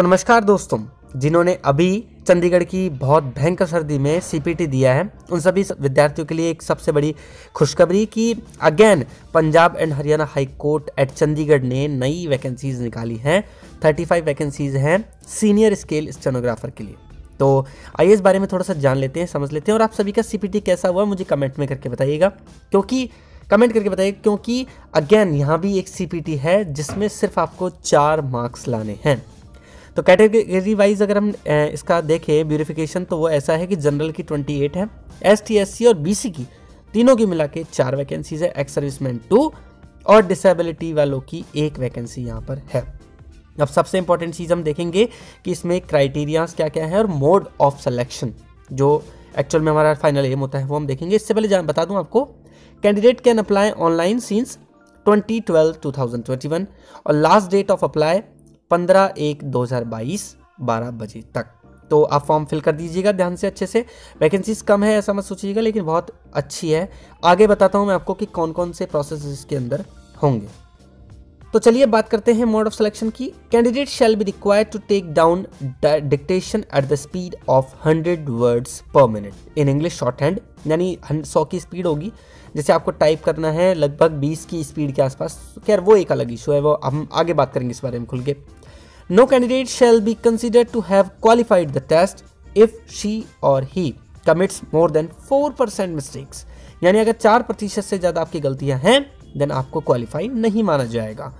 तो नमस्कार दोस्तों, जिन्होंने अभी चंडीगढ़ की बहुत भयंकर सर्दी में सीपीटी दिया है उन सभी विद्यार्थियों के लिए एक सबसे बड़ी खुशखबरी कि again Punjab and Haryana high court at Chandigarh ने नई वैकेंसीज निकाली हैं। 35 वैकेंसीज हैं सीनियर स्केल स्टेनोग्राफर के लिए। तो आइए इस बारे में थोड़ा सा जान लेते हैं, समझ लेते हैं, और आप सभी का सीपीटी कैसा हुआ मुझे कमेंट में करके बताइएगा, क्योंकि अगेन यहाँ भी एक सीपीटी है जिसमें सिर्फ आपको 4 मार्क्स लाने हैं। तो कैटेगरी वाइज अगर हम इसका देखें ब्यूरिफिकेशन, तो वो ऐसा है कि जनरल की 28 है, एसटी एससी और बीसी की तीनों की मिला के 4 वैकेंसीज है, एक्स सर्विसमैन 2 और डिसेबिलिटी वालों की 1 वैकेंसी यहाँ पर है। अब सबसे इंपॉर्टेंट चीज़ हम देखेंगे कि इसमें क्राइटेरियाज क्या क्या है और मोड ऑफ सिलेक्शन जो एक्चुअल में हमारा फाइनल एम होता है वो हम देखेंगे। इससे पहले जान बता दूँ आपको, candidate can apply online since 20/12/2021 और लास्ट डेट ऑफ अप्लाई 15/1/2022 12 बजे तक। तो आप फॉर्म फिल कर दीजिएगा ध्यान से, अच्छे से। वैकेंसीज कम है ऐसा मत सोचिएगा, लेकिन बहुत अच्छी है। आगे बताता हूँ मैं आपको कि कौन कौन से प्रोसेस इसके अंदर होंगे। तो चलिए बात करते हैं मोड ऑफ सिलेक्शन की। Candidate shall be required to take down dictation at the speed of 100 words per minute in English shorthand, यानी 100 की स्पीड होगी, जैसे आपको टाइप करना है लगभग 20 की स्पीड के आसपास। खैर वो एक अलग इशू है, वो हम आगे बात करेंगे इस बारे में खुल के। No candidate shall be considered to have qualified the test if she or he commits more than 4% mistakes, यानी अगर 4% से ज़्यादा आपकी गलतियां हैं देन आपको क्वालिफाई नहीं माना जाएगा।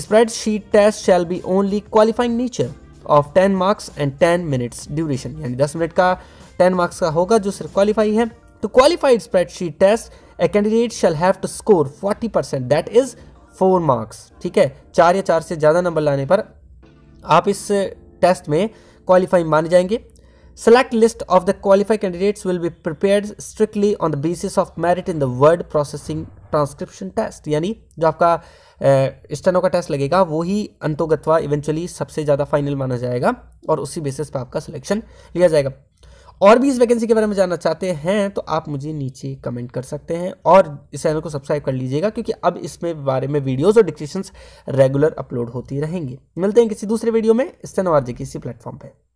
Spreadsheet test shall be only qualifying nature of 10 marks and 10 minutes duration, यानी 10 मिनट का 10 मार्क्स का होगा जो सिर्फ क्वालिफाई है। तो qualified spreadsheet test A candidate shall have to score 40%, that is 4 marks, ठीक है। 4 या 4 से ज़्यादा नंबर लाने पर आप इस टेस्ट में क्वालिफाई माने जाएंगे। Select list of the qualified candidates will be prepared strictly on the basis of merit in the word processing transcription test, यानी जो आपका स्टेनो का टेस्ट लगेगा वो ही अंतोगत्वा इवेंचुअली सबसे ज़्यादा फाइनल माना जाएगा और उसी बेसिस पर आपका सिलेक्शन लिया जाएगा। और भी इस वैकेंसी के बारे में जानना चाहते हैं तो आप मुझे नीचे कमेंट कर सकते हैं और इस चैनल को सब्सक्राइब कर लीजिएगा, क्योंकि अब इसमें बारे में वीडियोस और डिस्क्रिप्शंस रेगुलर अपलोड होती रहेंगी। मिलते हैं किसी दूसरे वीडियो में स्टेनो आरजे किसी प्लेटफॉर्म पे।